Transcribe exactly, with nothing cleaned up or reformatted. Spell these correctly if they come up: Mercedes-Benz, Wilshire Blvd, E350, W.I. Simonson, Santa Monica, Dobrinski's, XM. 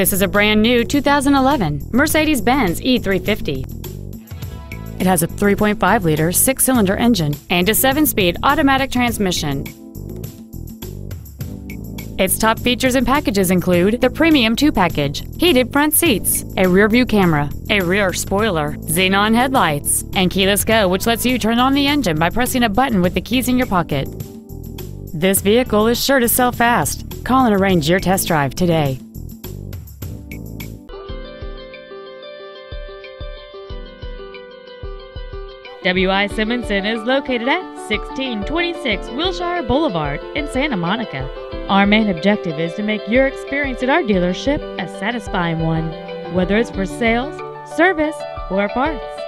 This is a brand new two thousand eleven Mercedes-Benz E three fifty. It has a three point five liter six-cylinder engine and a seven-speed automatic transmission. Its top features and packages include the Premium two package, heated front seats, a rear-view camera, a rear spoiler, xenon headlights, and keyless go, which lets you turn on the engine by pressing a button with the keys in your pocket. This vehicle is sure to sell fast. Call and arrange your test drive today. W I. Simonson is located at sixteen twenty-six Wilshire Boulevard in Santa Monica. Our main objective is to make your experience at our dealership a satisfying one, whether it's for sales, service, or parts.